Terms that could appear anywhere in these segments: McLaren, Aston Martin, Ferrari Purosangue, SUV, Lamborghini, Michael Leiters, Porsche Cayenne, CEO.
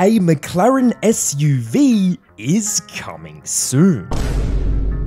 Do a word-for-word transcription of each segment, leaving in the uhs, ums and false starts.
a McLaren S U V is coming soon.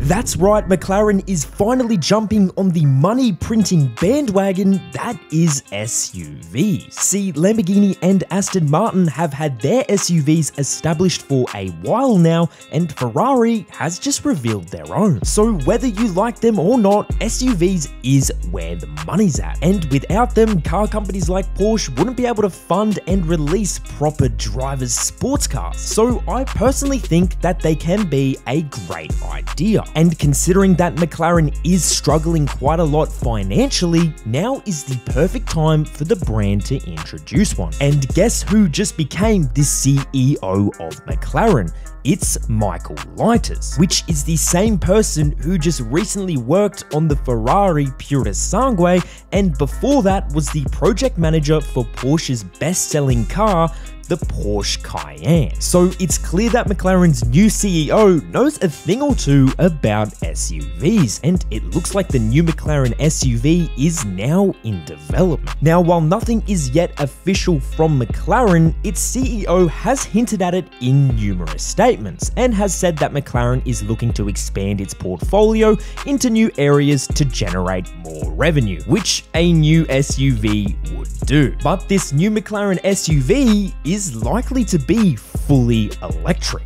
That's right, McLaren is finally jumping on the money-printing bandwagon that is S U V. See, Lamborghini and Aston Martin have had their S U Vs established for a while now, and Ferrari has just revealed their own. So whether you like them or not, S U Vs is where the money's at. And without them, car companies like Porsche wouldn't be able to fund and release proper drivers' sports cars. So I personally think that they can be a great idea. And considering that McLaren is struggling quite a lot financially, now is the perfect time for the brand to introduce one. And guess who just became the C E O of McLaren? It's Michael Leiters, which is the same person who just recently worked on the Ferrari Purosangue, and before that was the project manager for Porsche's best-selling car, the Porsche Cayenne. So it's clear that McLaren's new C E O knows a thing or two about S U Vs, and it looks like the new McLaren S U V is now in development. Now, while nothing is yet official from McLaren, its C E O has hinted at it in numerous statements and has said that McLaren is looking to expand its portfolio into new areas to generate more revenue, which a new S U V would do. But this new McLaren S U V is is likely to be fully electric.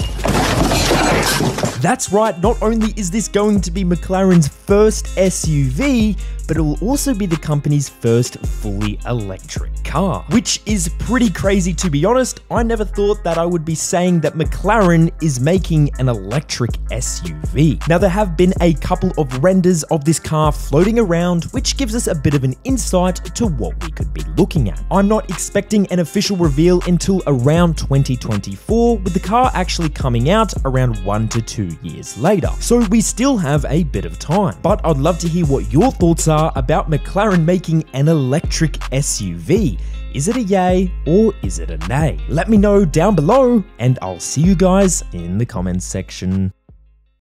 That's right, not only is this going to be McLaren's first S U V, but it will also be the company's first fully electric car, which is pretty crazy to be honest. I never thought that I would be saying that McLaren is making an electric S U V. Now, there have been a couple of renders of this car floating around, which gives us a bit of an insight to what we could be looking at. I'm not expecting an official reveal until around twenty twenty-four, with the car actually coming out around one to two years later. So we still have a bit of time, but I'd love to hear what your thoughts are about McLaren making an electric S U V. Is it a yay or is it a nay? Let me know down below, and I'll see you guys in the comments section.